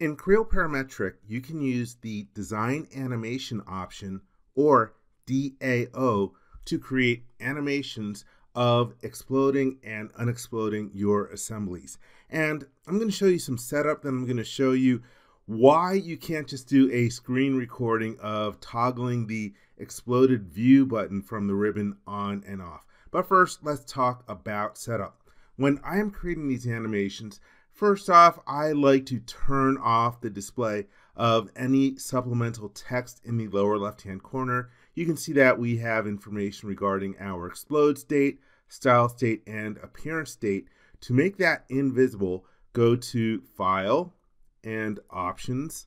In Creo Parametric, you can use the Design Animation Option, or DAO, to create animations of exploding and unexploding your assemblies. And I'm going to show you some setup, then I'm going to show you why you can't just do a screen recording of toggling the exploded view button from the ribbon on and off. But first, let's talk about setup. When I am creating these animations, first off, I like to turn off the display of any supplemental text in the lower left-hand corner. You can see that we have information regarding our explode state, style state, and appearance state. To make that invisible, go to File and Options,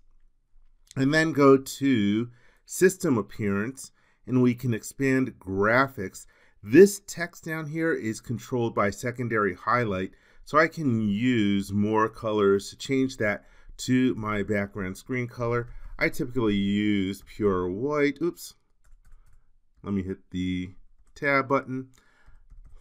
and then go to System Appearance, and we can expand Graphics. This text down here is controlled by secondary highlight, so I can use more colors to change that to my background screen color. I typically use pure white. Oops. Let me hit the tab button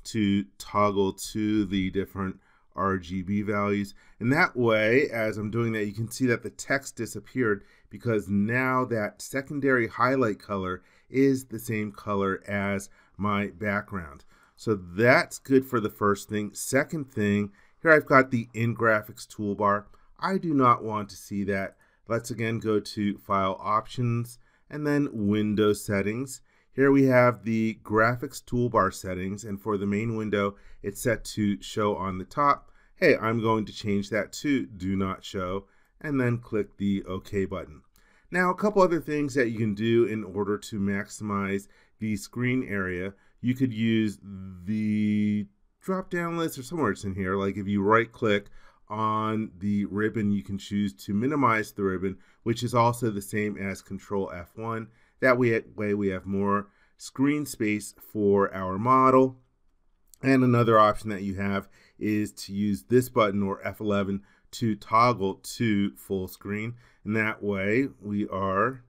to toggle to the different RGB values. And that way, as I'm doing that, you can see that the text disappeared because now that secondary highlight color is the same color as my background. So that's good for the first thing. Second thing, here I've got the In Graphics toolbar. I do not want to see that. Let's again go to File Options and then Window Settings. Here we have the Graphics toolbar settings, and for the main window, it's set to Show on the top. Hey, I'm going to change that to Do Not Show, and then click the OK button. Now, a couple other things that you can do in order to maximize the screen area. You could use the drop-down list, or somewhere it's in here. Like if you right-click on the ribbon, you can choose to minimize the ribbon, which is also the same as Control F1. That way we have more screen space for our model. And another option that you have is to use this button, or F11, to toggle to full screen. And that way we are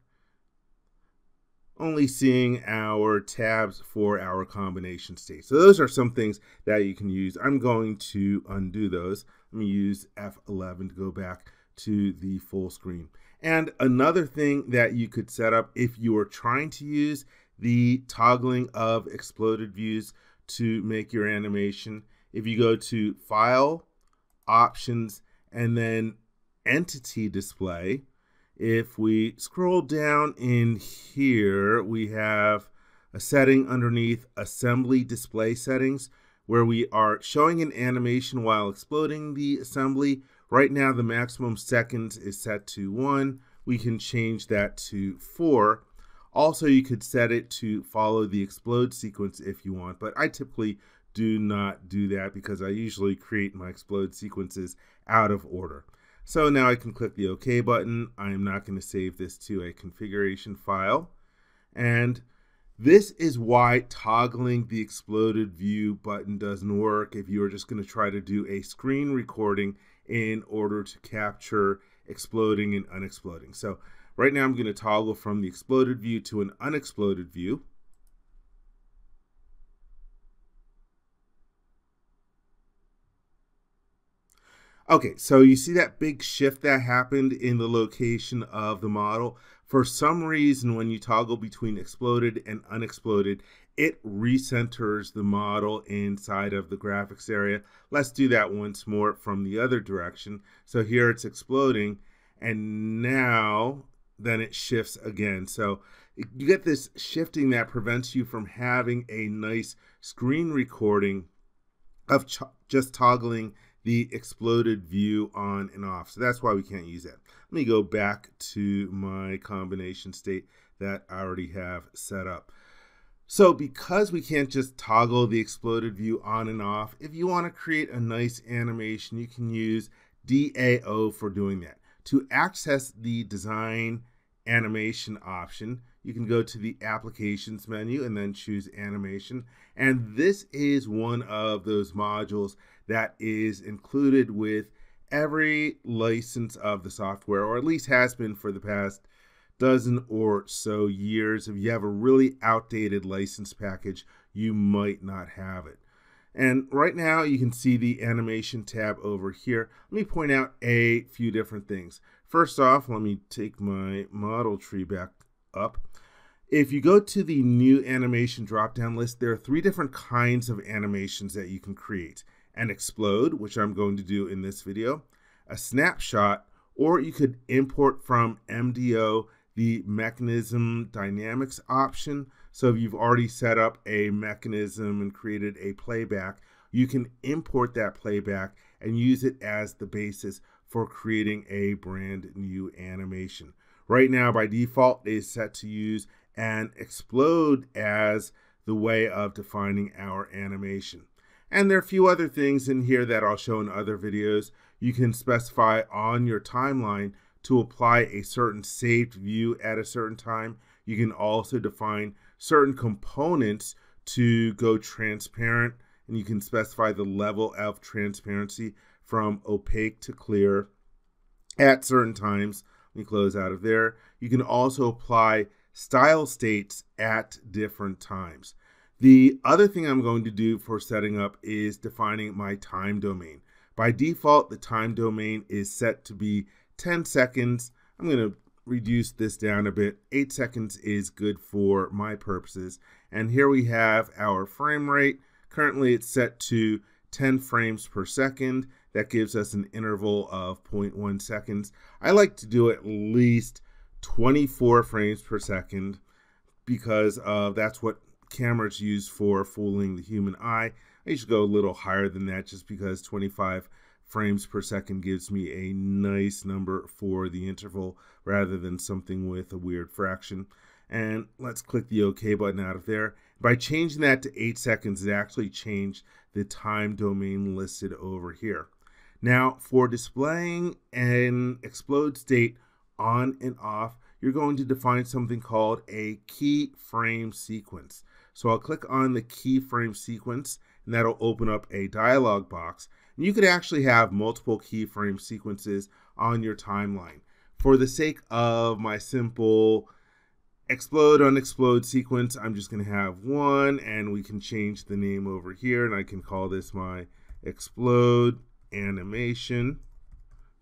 only seeing our tabs for our combination state. So those are some things that you can use. I'm going to undo those. Let me use F11 to go back to the full screen. And another thing that you could set up if you are trying to use the toggling of exploded views to make your animation, if you go to File, Options, and then Entity Display, if we scroll down in here, we have a setting underneath Assembly Display Settings where we are showing an animation while exploding the assembly. Right now, the maximum seconds is set to 1. We can change that to 4. Also, you could set it to follow the explode sequence if you want, but I typically do not do that because I usually create my explode sequences out of order. So now I can click the OK button. I am not going to save this to a configuration file. And this is why toggling the exploded view button doesn't work if you are just going to try to do a screen recording in order to capture exploding and unexploding. So right now I'm going to toggle from the exploded view to an unexploded view. Okay, so you see that big shift that happened in the location of the model. For some reason, when you toggle between exploded and unexploded, it recenters the model inside of the graphics area. Let's do that once more from the other direction. So here it's exploding, and now then it shifts again. So you get this shifting that prevents you from having a nice screen recording of just toggling the exploded view on and off. So that's why we can't use that. Let me go back to my combination state that I already have set up. So because we can't just toggle the exploded view on and off, if you want to create a nice animation, you can use DAO for doing that. To access the Design Animation option, you can go to the Applications menu and then choose Animation. And this is one of those modules that is included with every license of the software, or at least has been for the past dozen or so years. If you have a really outdated license package, you might not have it. And right now you can see the animation tab over here. Let me point out a few different things. First off, let me take my model tree back up. If you go to the new animation drop-down list, there are three different kinds of animations that you can create. An explode, which I'm going to do in this video, a snapshot, or you could import from MDO the mechanism dynamics option. So if you've already set up a mechanism and created a playback, you can import that playback and use it as the basis for creating a brand new animation. Right now, by default, it is set to use an explode as the way of defining our animation. And there are a few other things in here that I'll show in other videos. You can specify on your timeline to apply a certain saved view at a certain time. You can also define certain components to go transparent, and you can specify the level of transparency from opaque to clear at certain times. Let me close out of there. You can also apply style states at different times. The other thing I'm going to do for setting up is defining my time domain. By default, the time domain is set to be 10 seconds. I'm going to reduce this down a bit. 8 seconds is good for my purposes. And here we have our frame rate. Currently it's set to 10 frames per second. That gives us an interval of 0.1 seconds. I like to do at least 24 frames per second because that's what cameras use for fooling the human eye. I usually go a little higher than that just because 25 frames per second gives me a nice number for the interval rather than something with a weird fraction. And let's click the OK button out of there. By changing that to 8 seconds, it actually changed the time domain listed over here. Now, for displaying an explode state on and off, you're going to define something called a keyframe sequence. So I'll click on the keyframe sequence, and that'll open up a dialog box. And you could actually have multiple keyframe sequences on your timeline. For the sake of my simple explode, unexplode sequence, I'm just going to have one, and we can change the name over here, and I can call this my explode animation.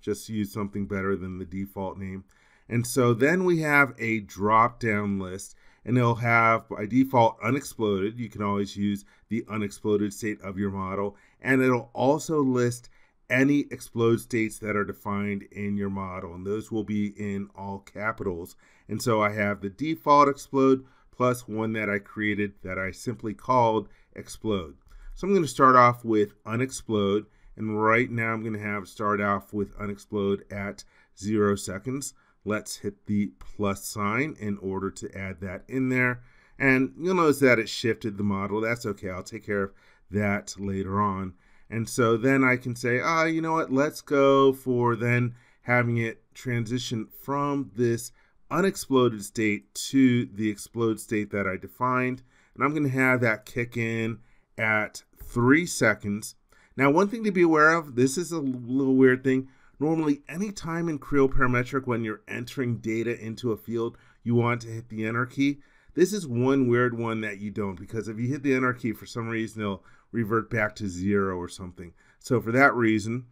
Just use something better than the default name. And so then we have a drop-down list, and it'll have, by default, unexploded. You can always use the unexploded state of your model. And it'll also list any explode states that are defined in your model, and those will be in all capitals. And so I have the default explode plus one that I created that I simply called explode. So I'm going to start off with unexplode, and right now I'm going to have start off with unexplode at 0 seconds. Let's hit the plus sign in order to add that in there. And you'll notice that it shifted the model. That's okay. I'll take care of that later on. And so then I can say, you know what? Let's go for then having it transition from this unexploded state to the explode state that I defined. And I'm going to have that kick in at 3 seconds. Now, one thing to be aware of, this is a little weird thing. Normally, any time in Creo Parametric when you're entering data into a field, you want to hit the Enter key. This is one weird one that you don't, because if you hit the Enter key, for some reason, it'll revert back to 0 or something. So for that reason,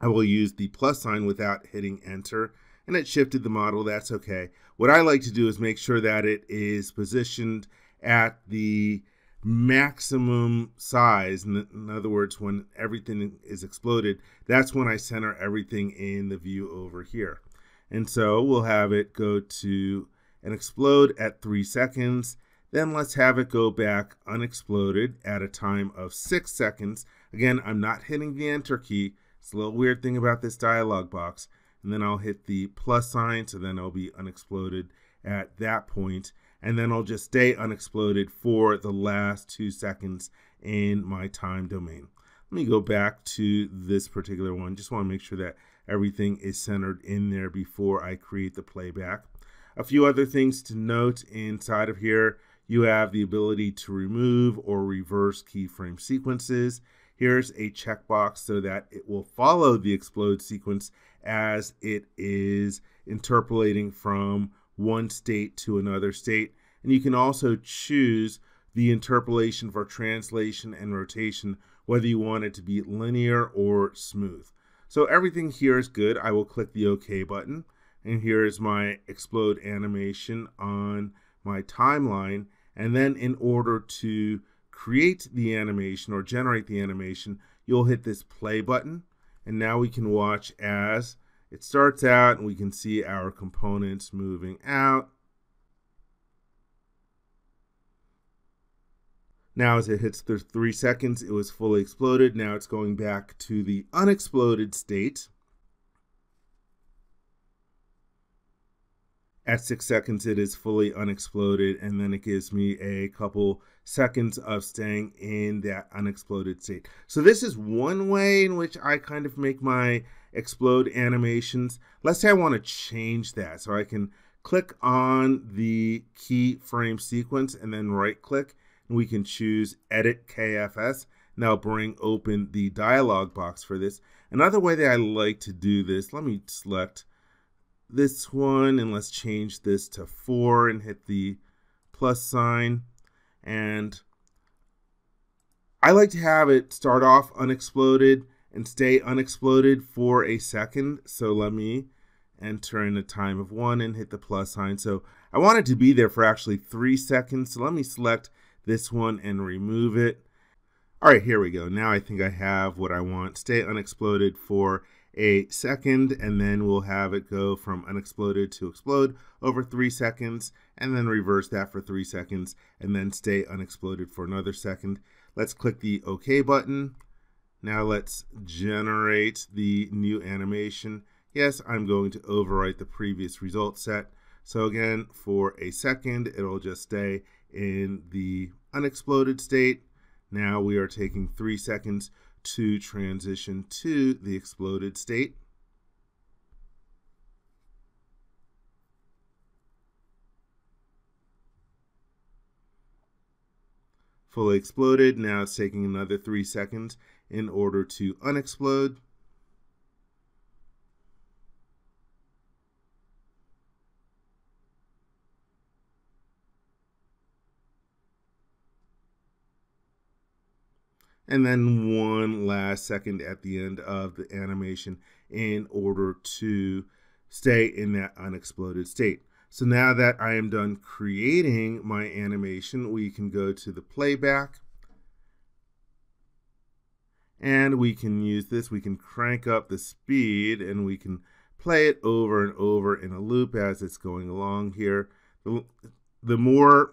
I will use the plus sign without hitting Enter, and it shifted the model. That's okay. What I like to do is make sure that it is positioned at the maximum size. In other words, when everything is exploded, that's when I center everything in the view over here. And so we'll have it go to an explode at 3 seconds. Then let's have it go back unexploded at a time of 6 seconds. Again, I'm not hitting the Enter key. It's a little weird thing about this dialog box. And then I'll hit the plus sign, so then it'll be unexploded at that point. And then I'll just stay unexploded for the last 2 seconds in my time domain. Let me go back to this particular one. Just want to make sure that everything is centered in there before I create the playback. A few other things to note inside of here. You have the ability to remove or reverse keyframe sequences. Here's a checkbox so that it will follow the explode sequence as it is interpolating from one state to another state. And you can also choose the interpolation for translation and rotation, whether you want it to be linear or smooth. So everything here is good. I will click the OK button, and here is my explode animation on my timeline. And then in order to create the animation or generate the animation, you'll hit this play button, and now we can watch as it starts out, and we can see our components moving out. Now as it hits the 3 seconds, it was fully exploded. Now it's going back to the unexploded state. At 6 seconds, it is fully unexploded, and then it gives me a couple seconds of staying in that unexploded state. So this is one way in which I kind of make my explode animations. Let's say I want to change that. So I can click on the keyframe sequence and then right click. We can choose Edit KFS. Now bring open the dialog box for this. Another way that I like to do this, let me select this one and let's change this to 4 and hit the plus sign. And I like to have it start off unexploded and stay unexploded for a second. So let me enter in a time of 1 and hit the plus sign. So I want it to be there for actually 3 seconds. So let me select this one and remove it. All right, here we go. Now I think I have what I want. Stay unexploded for a second, and then we'll have it go from unexploded to explode over 3 seconds, and then reverse that for 3 seconds, and then stay unexploded for another second. Let's click the OK button. Now let's generate the new animation. Yes, I'm going to overwrite the previous result set. So again, for a second, it'll just stay in the unexploded state. Now we are taking 3 seconds to transition to the exploded state. Fully exploded. Now it's taking another 3 seconds in order to unexplode. And then one last second at the end of the animation in order to stay in that unexploded state. So now that I am done creating my animation, we can go to the playback. And we can use this, we can crank up the speed, and we can play it over and over in a loop as it's going along here. The more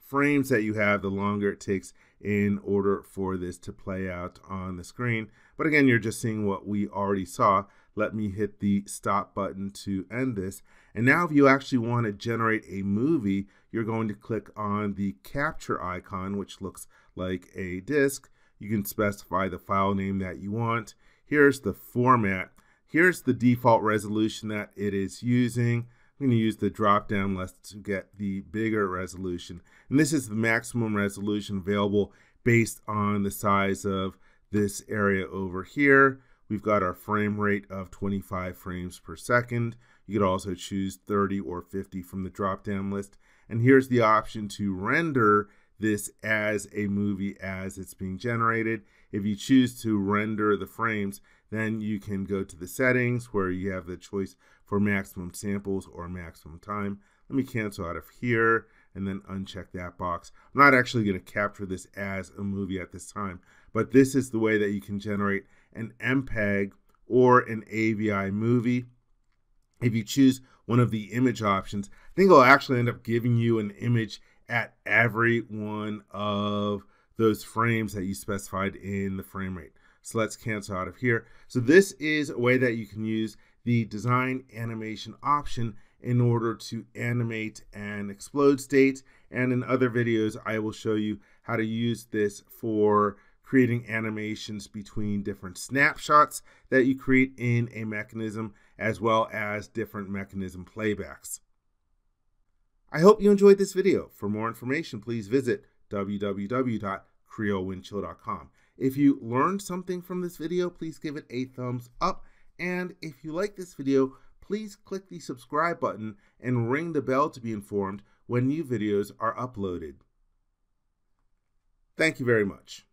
frames that you have, the longer it takes in order for this to play out on the screen. But again, you're just seeing what we already saw. Let me hit the stop button to end this. And now if you actually want to generate a movie, you're going to click on the capture icon, which looks like a disk. You can specify the file name that you want. Here's the format. Here's the default resolution that it is using. I'm going to use the drop down list to get the bigger resolution. And this is the maximum resolution available based on the size of this area over here. We've got our frame rate of 25 frames per second. You could also choose 30 or 50 from the drop down list. And here's the option to render this as a movie as it's being generated. If you choose to render the frames, then you can go to the settings where you have the choice for maximum samples or maximum time. Let me cancel out of here and then uncheck that box. I'm not actually going to capture this as a movie at this time, but this is the way that you can generate an MPEG or an AVI movie. If you choose one of the image options, I think it'll actually end up giving you an image at every one of those frames that you specified in the frame rate. So let's cancel out of here. So this is a way that you can use the design animation option in order to animate an explode state. And in other videos, I will show you how to use this for creating animations between different snapshots that you create in a mechanism, as well as different mechanism playbacks. I hope you enjoyed this video. For more information, please visit www.creowindchill.com. If you learned something from this video, please give it a thumbs up. And if you like this video, please click the subscribe button and ring the bell to be informed when new videos are uploaded. Thank you very much.